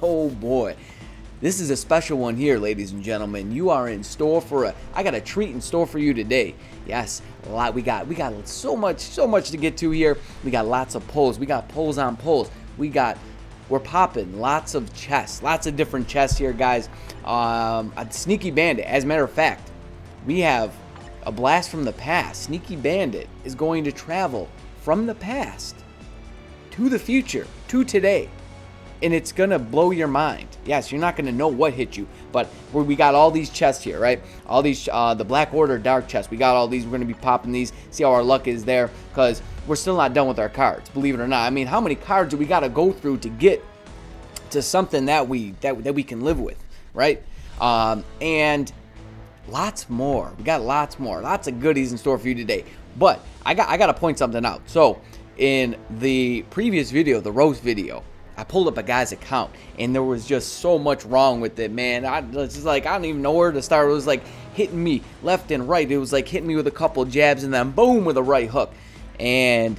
Oh boy, this is a special one here, ladies and gentlemen. You are in store for a, I got a treat in store for you today. Yes, a lot. We got so much to get to here. We got lots of polls. We got polls on polls. We're popping lots of chests, lots of different chests here, guys. A Sneaky Bandit, as a matter of fact, we have a blast from the past. Sneaky Bandit is going to travel from the past to the future, to today, and it's gonna blow your mind. Yes, you're not gonna know what hit you, but we got all these chests here, right? All these, the Black Order Dark Chest, we got all these. We're gonna be popping these, see how our luck is there, because we're still not done with our cards, believe it or not. I mean, how many cards do we gotta go through to get to something that we can live with, right? And lots more. We got lots more, lots of goodies in store for you today. But I gotta point something out. So in the previous video, the roast video, I pulled up a guy's account, and there was just so much wrong with it, man. It's just like, I don't even know where to start. It was like hitting me left and right. It was like hitting me with a couple jabs, and then boom, with a right hook. And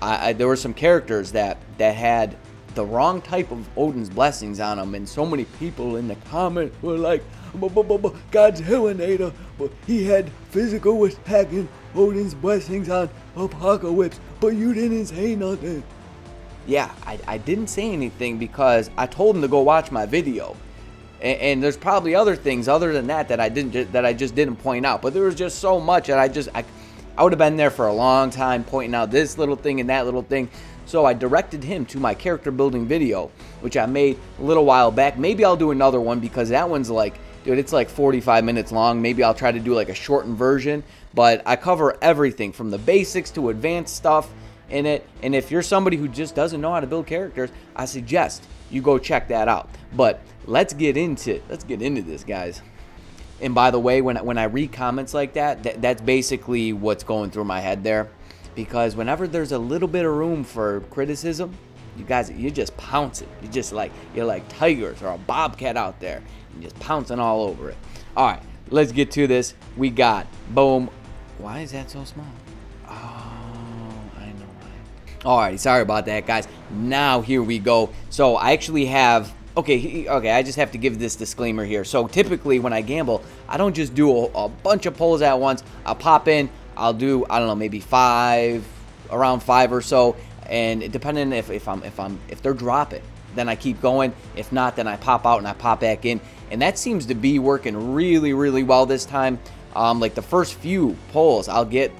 there were some characters that had the wrong type of Odin's blessings on them, and so many people in the comment were like, Godzillanator, but he had physical attack and Odin's blessings on Apocalypse, but you didn't say nothing. Yeah, I didn't say anything because I told him to go watch my video, and there's probably other things other than that I just didn't point out. But there was just so much, and I would have been there for a long time pointing out this little thing and that little thing. So I directed him to my character building video, which I made a little while back. Maybe I'll do another one, because that one's like, dude, it's like 45 minutes long. Maybe I'll try to do like a shortened version, but I cover everything from the basics to advanced stuff in it. And if you're somebody who just doesn't know how to build characters, I suggest you go check that out. But let's get into this, guys. And by the way, when I read comments like that, that's basically what's going through my head there. Because whenever there's a little bit of room for criticism, you guys, you just pounce it. You just like, you're like tigers or a bobcat out there, and just pouncing all over it. All right, let's get to this. We got, boom. Why is that so small? Oh, I know why. All right, sorry about that, guys. Now here we go. So I actually have, Okay, I just have to give this disclaimer here. So typically when I gamble, I don't just do a bunch of pulls at once. I'll pop in, I'll do, I don't know, maybe around five or so, and depending if they're dropping, then I keep going. If not, then I pop out and I pop back in, and that seems to be working really, really well this time. Like the first few pulls, I'll get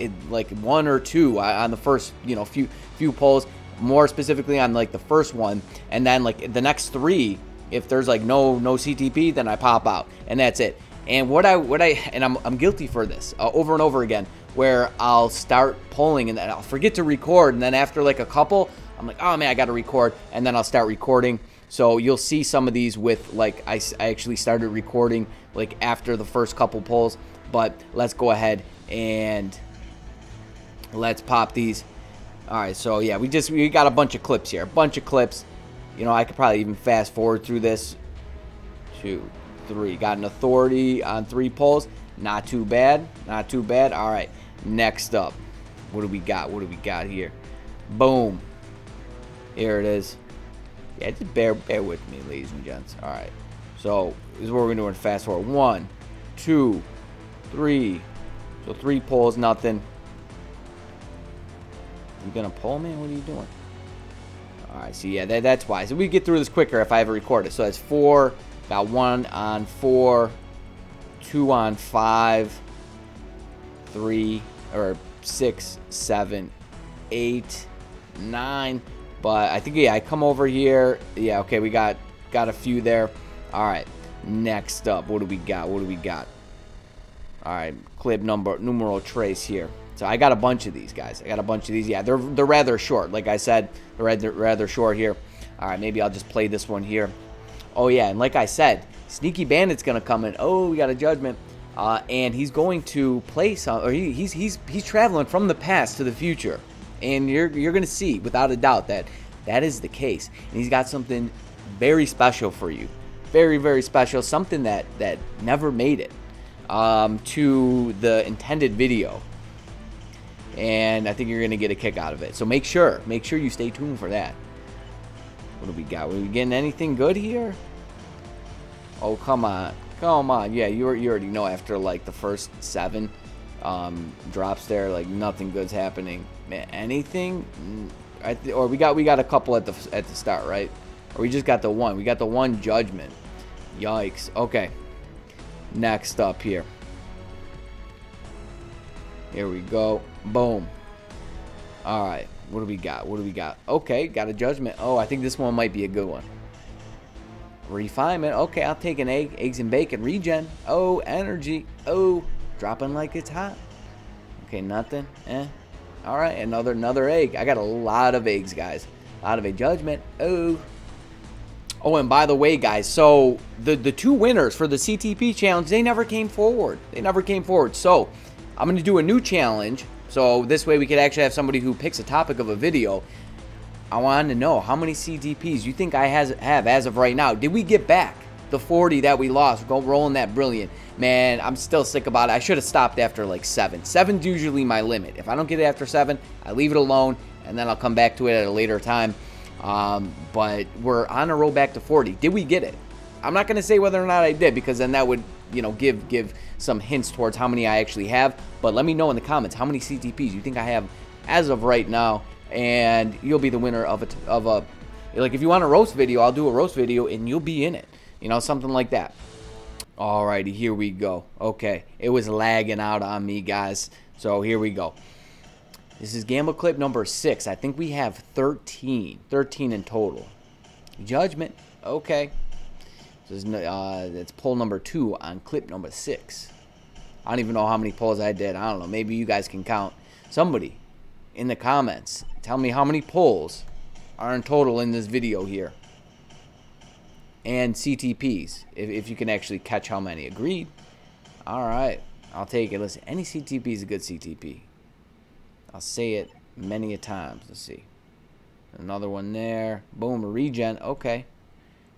it, like one or two on the first, you know, few pulls. More specifically on like the first one, and then like the next three, if there's like no CTP, then I pop out, and that's it. And I'm guilty for this over and over again, where I'll start pulling and then I'll forget to record, and then after like a couple, I'm like, oh man, I gotta record, and then I'll start recording. So you'll see some of these with like I actually started recording like after the first couple pulls. But let's go ahead and let's pop these. All right, so yeah, we got a bunch of clips here, a bunch of clips. You know, I could probably even fast forward through this. 2, 3, got an authority on 3 pulls. Not too bad, not too bad. All right, next up, what do we got? What do we got here? Boom, here it is. Yeah, just bear with me, ladies and gents. All right, so this is what we're doing. Fast forward 1, 2, 3. So 3 pulls, nothing. You gonna pull, man? What are you doing? All right, so yeah, that's why. So we get through this quicker if I ever record it. So that's 4, got 1 on 4, 2 on 5, 3 or 6, 7, 8, 9. But I think, yeah, I come over here. Yeah, okay, we got a few there. All right, next up, what do we got? What do we got? All right, clip numeral trace here. So I got a bunch of these, guys. I got a bunch of these. Yeah, they're rather short. Like I said, they're rather short here. All right, maybe I'll just play this one here. Oh, yeah, and like I said, Sneaky Bandit's going to come in. Oh, we got a judgment. And he's going to play some, or he's traveling from the past to the future. And you're going to see, without a doubt, that is the case. And he's got something very special for you. Very, very special. Something that never made it to the intended video. And I think you're going to get a kick out of it. So make sure you stay tuned for that. What do we got? Are we getting anything good here? Oh, come on. Come on. Yeah, you already know after, like, the first 7 drops there, like, nothing good's happening. Man, anything? Or we got a couple at the start, right? Or we just got the one. We got the one judgment. Yikes. Okay. Next up here. Here we go. Boom. All right. What do we got? What do we got? Okay, got a judgment. Oh, I think this one might be a good one. Refinement. Okay, I'll take an egg. Eggs and bacon. Regen. Oh, energy. Oh, dropping like it's hot. Okay, nothing. Eh. All right, another egg. I got a lot of eggs, guys. A lot of a judgment. Oh. Oh, and by the way, guys, so the 2 winners for the CTP challenge, they never came forward. They never came forward. So I'm going to do a new challenge. So this way we could actually have somebody who picks a topic of a video. I wanted to know how many CTPs you think I have as of right now. Did we get back the 40 that we lost? Go rolling that brilliant. Man, I'm still sick about it. I should have stopped after like 7. 7's usually my limit. If I don't get it after 7, I leave it alone, and then I'll come back to it at a later time. But we're on a roll back to 40. Did we get it? I'm not going to say whether or not I did, because then that would, you know, give some hints towards how many I actually have. But let me know in the comments how many CTPs you think I have as of right now, and you'll be the winner of a like, if you want a roast video, I'll do a roast video and you'll be in it, you know, something like that. Alrighty, here we go. Okay, it was lagging out on me, guys, so here we go. This is gamble clip number 6. I think we have 13 in total. Judgment. Okay. That's poll number 2 on clip number 6. I don't even know how many polls I did. I don't know. Maybe you guys can count. Somebody in the comments, tell me how many polls are in total in this video here. And CTPs, if you can actually catch how many. Agreed? All right. I'll take it. Listen, any CTP is a good CTP. I'll say it many a times. Let's see. Another one there. Boom, regen. Okay.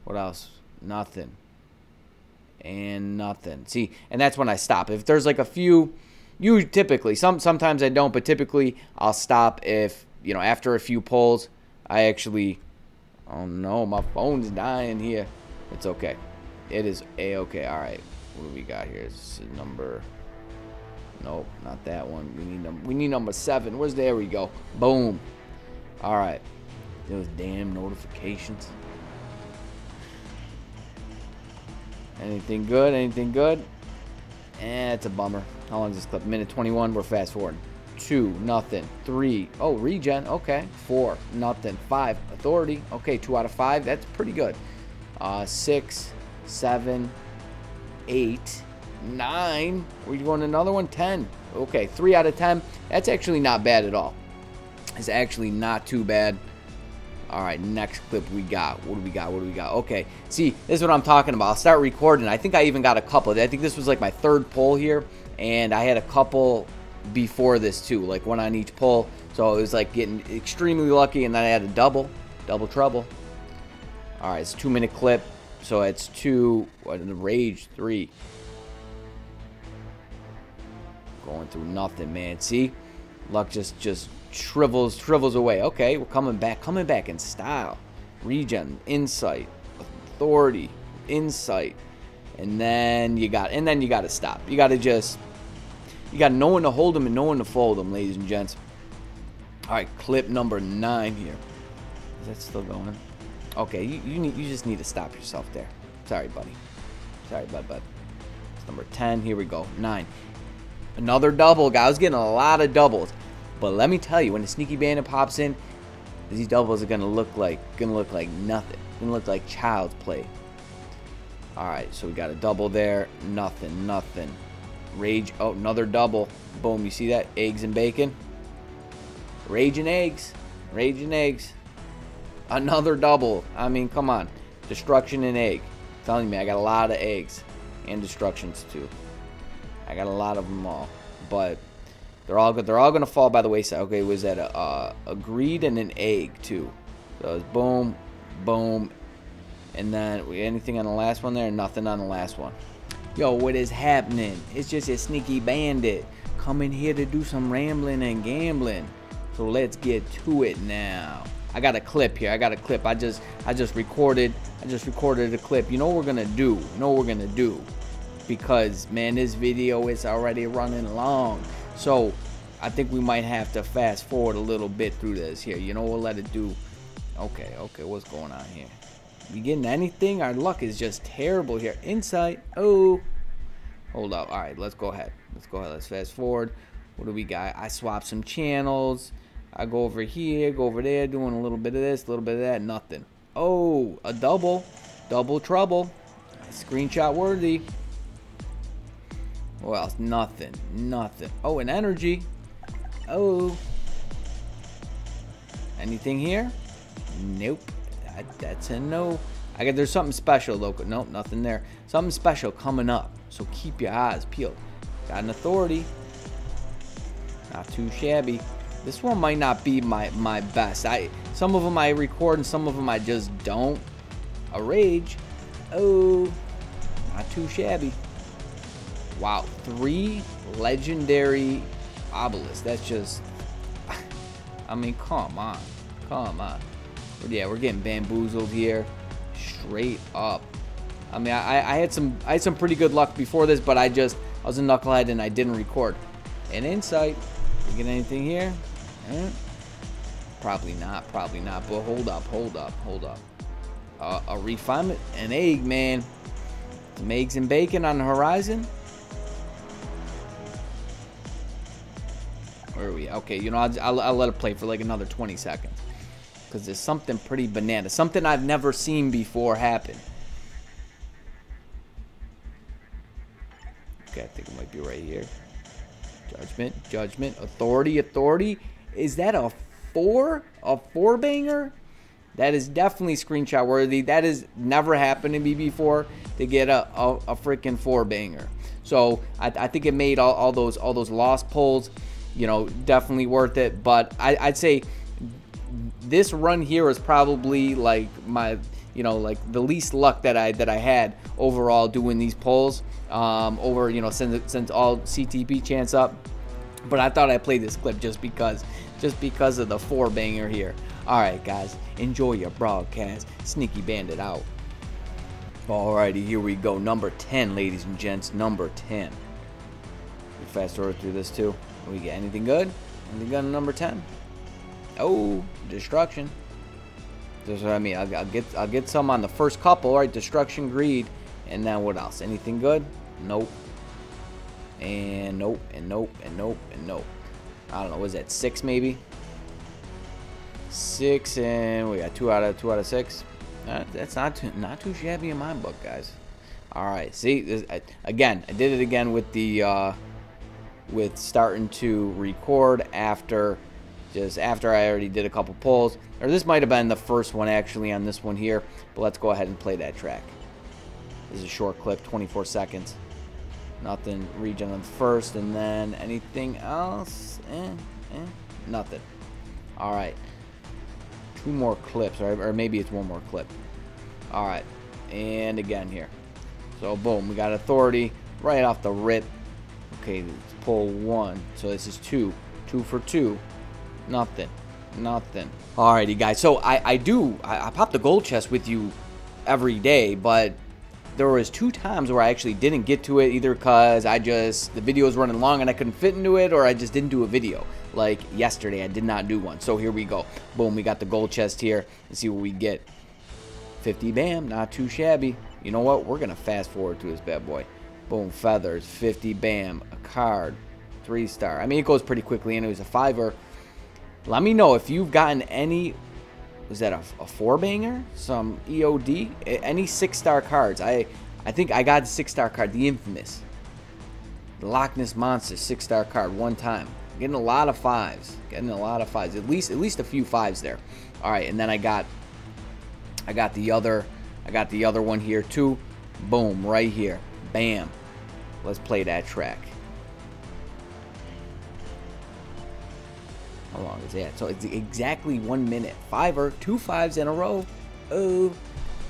What else? Nothing. And nothing. See, and that's when I stop. If there's like a few, you typically, sometimes I don't, but typically I'll stop if, you know, after a few polls, I actually, oh no, my phone's dying here. It's okay. It is a-okay. All right. What do we got here? It's number... Nope, not that one. We need number 7. Where's there we go? Boom. All right. Those damn notifications. Anything good? Anything good? Eh, it's a bummer. How long is this clip? Minute 21. We're fast forwarding. 2, nothing. 3. Oh, regen. Okay. 4, nothing. 5, authority. Okay, 2 out of 5. That's pretty good. 6, 7, 8. 9. We're going another one. 10. Okay, 3 out of 10. That's actually not bad at all. It's actually not too bad. All right, next clip we got. What do we got? What do we got? Okay, see, this is what I'm talking about. I'll start recording. I think I even got a couple. I think this was like my 3rd poll here, and I had a couple before this too, like one on each poll. So it was like getting extremely lucky, and then I had a double trouble. All right, it's a 2-minute clip, so it's 2. What, rage? 3. Going through nothing, man. See, luck just shrivels away. Okay, we're coming back in style. Regen, insight, authority, insight, and then you got to stop. You got to just, you got no one to hold them and no one to fold them, ladies and gents. All right, clip number 9 here. Is that still going? Okay, you just need to stop yourself there. Sorry, buddy. Sorry, bud. It's number 10. Here we go. 9. Another double, guys. I was getting a lot of doubles, but let me tell you, when the Sneaky Bandit pops in, these doubles are gonna look like nothing. Gonna look like child's play. All right, so we got a double there. Nothing. Rage. Oh, another double. Boom. You see that? Eggs and bacon. Rage and eggs. Another double. I mean, come on. Destruction and egg. I'm telling you, I got a lot of eggs and destructions too. I got a lot of them all, but they're all good. They're all gonna fall by the wayside. Okay, was that a greed and an egg too? So it was boom, and then anything on the last one there? Nothing on the last one. Yo, what is happening? It's just a Sneaky Bandit coming here to do some rambling and gambling. So let's get to it now. I got a clip here. I got a clip. I just recorded a clip. You know what we're gonna do? You know what we're gonna do? Because, man, this video is already running long. So I think we might have to fast forward a little bit through this here. You know, we'll let it do. Okay, okay, what's going on here? We getting anything? Our luck is just terrible here. Insight. Oh, hold up. All right, let's go ahead. Let's go ahead. Let's fast forward. What do we got? I swap some channels. I go over here, go over there, doing a little bit of this, a little bit of that, nothing. Oh, a double. Double trouble. Screenshot worthy. What else? Nothing. Nothing. Oh, an energy. Oh. Anything here? Nope. That's a no. I guess there's something special, local. Nope, nothing there. Something special coming up. So keep your eyes peeled. Got an authority. Not too shabby. This one might not be my best. Some of them I record and some of them I just don't. A rage. Oh, not too shabby. Wow, 3 legendary obelisks. That's just, I mean, come on, come on. But yeah, we're getting bamboozled here, straight up. I mean, I had some pretty good luck before this, but I was a knucklehead and I didn't record. An insight. We get anything here? Probably not. Probably not. But hold up, hold up, hold up. A refinement, an egg, man. Some eggs and bacon on the horizon. Where are we? Okay, you know, I'll let it play for like another 20 seconds. Because there's something pretty banana. Something I've never seen before happen. Okay, I think it might be right here. Judgment, judgment, authority, authority. Is that a 4? A 4 banger? That is definitely screenshot worthy. That has never happened to me before to get a freaking 4 banger. So I think it made all those lost pulls, you know, definitely worth it. But I'd say this run here is probably like my, you know, like the least luck that I had overall doing these polls, over, you know, since all CTP chance up. But I thought I played this clip just because of the 4 banger here. All right, guys, enjoy your broadcast. Sneaky Bandit out. Alrighty, here we go. Number 10, ladies and gents. Number 10. We fast forward through this too. We get anything good? Anything good on number 10? Oh, destruction. That's what I mean. I'll get some on the first couple, right? Destruction, greed, and then what else? Anything good? Nope. And nope, and nope, and nope, and nope. I don't know. Was that 6 maybe? 6, and we got 2 out of 6. That's not too shabby in my book, guys. All right. See, this, I did it again with the with starting to record after. Just after I already did a couple polls, or this might have been the first one actually on this one here, but let's go ahead and play that track. This is a short clip, 24 seconds. Nothing, region on first, and then anything else? Nothing. All right, 2 more clips, or maybe it's 1 more clip. All right, and again here. So boom, we got authority right off the rip. Okay, let's pull 1. So this is 2 for 2. Nothing, nothing. Alrighty, guys. So I pop the gold chest with you every day, but there was 2 times where I actually didn't get to it either because the video was running long and I couldn't fit into it, or I just didn't do a video. Like yesterday, I did not do one. So here we go. Boom, we got the gold chest here. Let's see what we get. 50 bam, not too shabby. You know what? We're gonna fast forward to this bad boy. Boom, feathers, 50 bam, a card, 3-star. I mean, it goes pretty quickly, and it was a 5er. Let me know if you've gotten any, was that a 4 banger? Some EOD? Any 6-star cards. I think I got a 6-star card, the infamous. The Loch Ness Monster 6-star card 1 time. Getting a lot of 5s. Getting a lot of 5s. At least a few 5s there. Alright, and then I got the other one here too. Boom, right here. Bam. Let's play that track. How long is that? So it's exactly 1 minute. 5er, 2 5s in a row. Oh,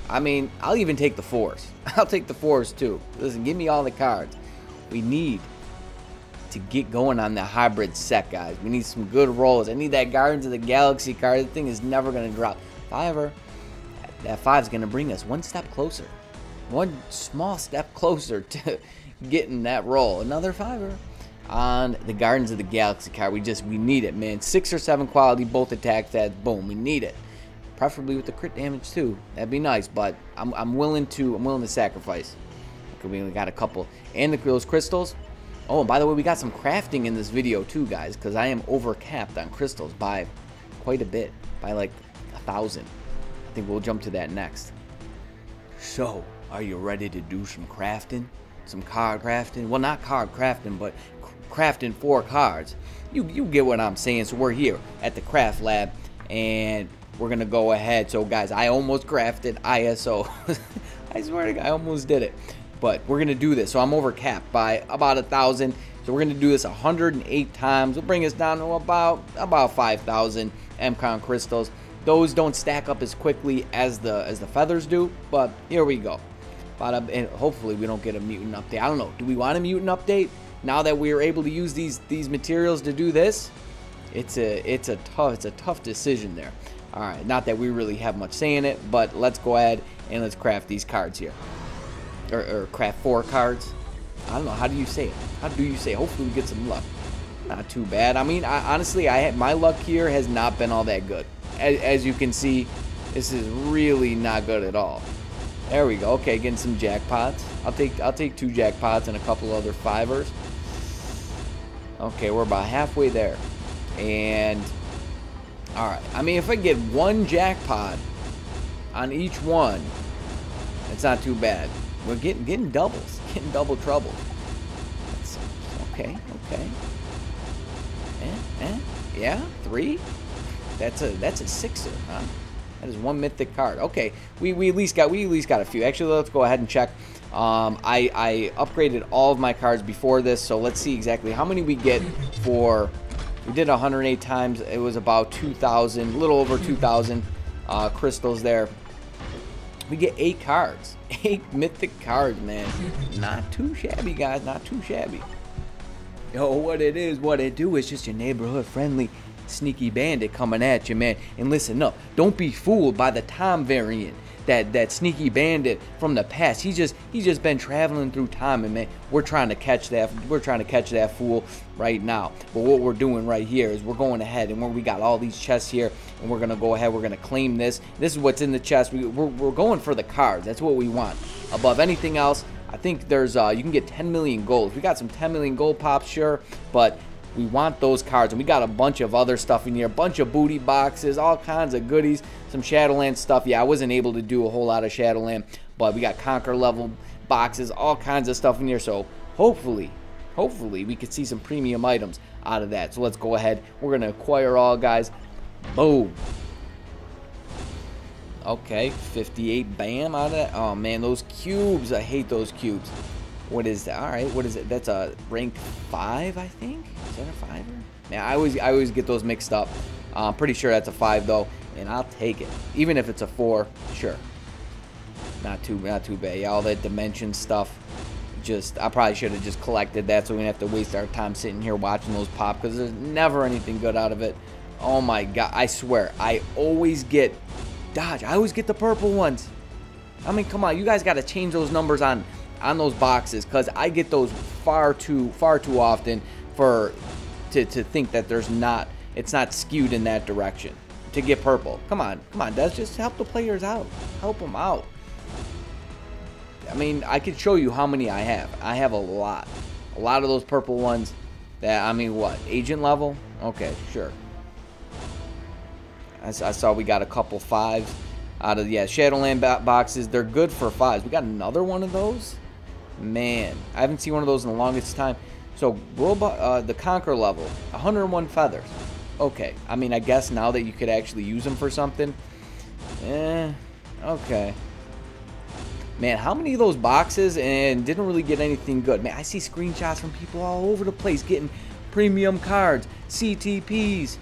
I mean, I'll even take the 4s. I'll take the 4s too. Listen, give me all the cards. We need to get going on the hybrid set, guys. We need some good rolls. I need that Guardians of the Galaxy card. The thing is never going to drop. However, that 5 is going to bring us one step closer. One small step closer to getting that roll. Another fiver on the Guardians of the Galaxy card. We need it, man. 6 or 7 quality, both attack stats. Boom, we need it. Preferably with the crit damage too. That'd be nice, but I'm willing to sacrifice. We only got a couple, and those crystals. Oh, and by the way, we got some crafting in this video too, guys, because I am overcapped on crystals by quite a bit, by like 1,000. I think we'll jump to that next. So, are you ready to do some crafting? Some card crafting? Well, not card crafting, but crafting for cards. You get what I'm saying. So we're here at the craft lab, and we're gonna go ahead. So guys, I almost crafted ISO. I swear to God, I almost did it. But we're gonna do this. So I'm overcapped by about 1,000. So we're gonna do this 108 times. We'll bring us down to about 5,000 MCON crystals. Those don't stack up as quickly as the feathers do, but here we go. And hopefully we don't get a mutant update. I don't know. Do we want a mutant update now that we are able to use these materials to do this? It's a tough decision there. All right, not that we really have much say in it, but let's go ahead and let's craft these cards here. Or craft 4 cards. I don't know, how do you say it? How do you say it? Hopefully we get some luck. Not too bad. I mean, honestly, my luck here has not been all that good. As you can see, this is really not good at all. There we go. Okay, getting some jackpots. I'll take 2 jackpots and a couple other fivers. Okay, we're about halfway there. And all right. I mean, if I get 1 jackpot on each one, it's not too bad. We're getting doubles, getting double trouble. That's, okay. Yeah, 3. That's a 6er, huh? That is 1 mythic card. Okay, we at least got a few. Actually, let's go ahead and check. I upgraded all of my cards before this, so let's see exactly how many we get for. We did 108 times. It was about 2,000, a little over 2,000 crystals there. We get 8 cards, 8 mythic cards, man. Not too shabby, guys, not too shabby. Yo, what it do, is just your neighborhood friendly Sneaky Bandit coming at you, man. And listen up, don't be fooled by the time variant, that Sneaky Bandit from the past. He's just been traveling through time, and man, we're trying to catch that fool right now. But what we're doing right here is we're going ahead, and we got all these chests here, and we're gonna go ahead, we're gonna claim this. This is what's in the chest. We're going for the cards. That's what we want. Above anything else, I think there's you can get 10 million gold. We got some 10 million gold pops, sure, but we want those cards. And we got a bunch of other stuff in here, a bunch of booty boxes, all kinds of goodies, some Shadowland stuff. Yeah, I wasn't able to do a whole lot of Shadowland, but we got Conquer level boxes, all kinds of stuff in here. So hopefully we could see some premium items out of that. So let's go ahead. We're going to acquire all, guys. Boom. Okay, 58 bam out of that. Oh, man, those cubes. I hate those cubes. What is that? All right, what is it? That's a rank 5, I think. Is that a 5er? Man, I always get those mixed up. I'm pretty sure that's a 5 though, and I'll take it. Even if it's a 4, sure. Not too bad. Yeah, all that dimension stuff. I probably should have just collected that, so we didn't have to waste our time sitting here watching those pop, because there's never anything good out of it. Oh my God! I swear, I always get dodge. I always get the purple ones. I mean, come on, you guys got to change those numbers on those boxes, because I get those far too often to think that it's not skewed in that direction to get purple. Come on, Des, just help the players out, help them out. I mean, I could show you how many I have. I have a lot of those purple ones. That, I mean, what, agent level? Okay, sure. I saw we got a couple 5s out of, yeah, Shadowland boxes. They're good for 5s. We got another one of those. Man, I haven't seen one of those in the longest time. So, robot, the Conquer level, 101 feathers. Okay, I mean, I guess now that you could actually use them for something. Okay. Man, how many of those boxes and didn't really get anything good? Man, I see screenshots from people all over the place getting premium cards, CTPs,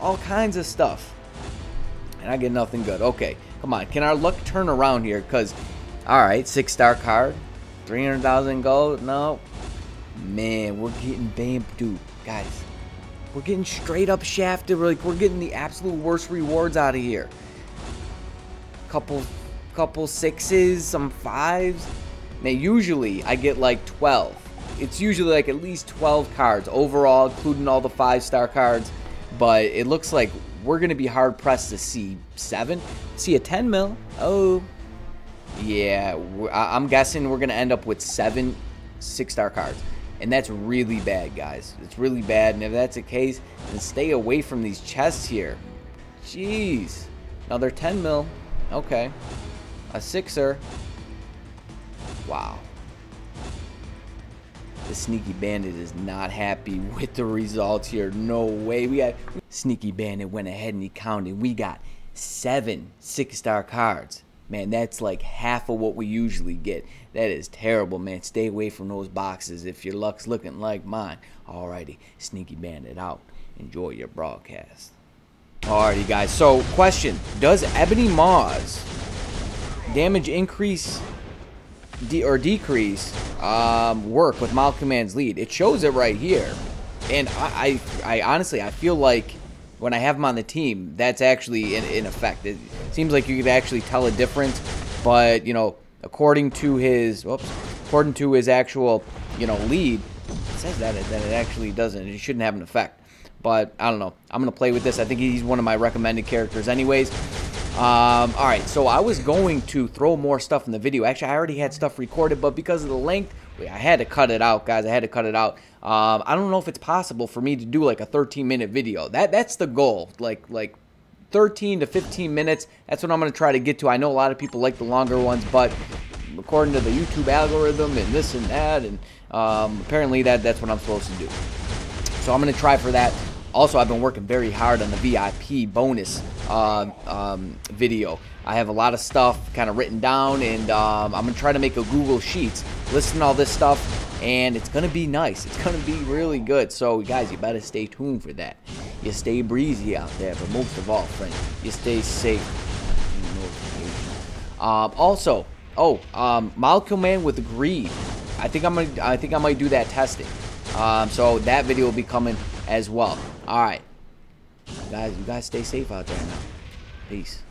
all kinds of stuff. And I get nothing good. Okay, come on. Can our luck turn around here? Because, all right, 6-star card, 300,000 gold. No. Man, we're getting bammed, dude. Guys, we're getting straight up shafted. We're getting the absolute worst rewards out of here. Couple sixes, some fives. Now, usually I get like 12. It's usually like at least 12 cards overall, including all the 5-star cards. But it looks like we're going to be hard-pressed to see 7. See a 10 mil. Oh, yeah. I'm guessing we're going to end up with 7 6-star cards. And that's really bad, guys. It's really bad. And if that's the case, then stay away from these chests here. Jeez. Now they're 10 mil. Okay. A 6er. Wow. The Sneaky Bandit is not happy with the results here. No way. We got Sneaky Bandit went ahead and he counted. We got 7 6-star cards. Man, that's like half of what we usually get. That is terrible, man. Stay away from those boxes if your luck's looking like mine. Alrighty, Sneaky Bandit out. Enjoy your broadcast. Alrighty, guys. So, question. Does Ebony Maw's damage increase or decrease work with Mild Command's lead? It shows it right here. And I honestly, I feel like when I have him on the team, that's actually in effect. It seems like you could actually tell a difference, but you know, according to his, whoops, according to his actual, you know, lead, it says that it actually doesn't. It shouldn't have an effect. But I don't know. I'm gonna play with this. I think he's one of my recommended characters, anyways. All right. So I was going to throw more stuff in the video. Actually, I already had stuff recorded, but because of the length, I had to cut it out, guys. I had to cut it out. I don't know if it's possible for me to do like a 13-minute video. That's the goal, like 13 to 15 minutes. That's what I'm gonna try to get to. I know a lot of people like the longer ones, but according to the YouTube algorithm and this and that, and apparently that's what I'm supposed to do. So I'm gonna try for that. Also, I've been working very hard on the VIP bonus video. I have a lot of stuff kind of written down, and I'm going to try to make a Google Sheets listing all this stuff, and it's going to be nice. It's going to be really good. So, guys, you better stay tuned for that. You stay breezy out there, but most of all, friends, you stay safe. Also, Mild Command with Greed. I think I might do that testing. So that video will be coming as well. All right, guys, you guys stay safe out there now. Peace.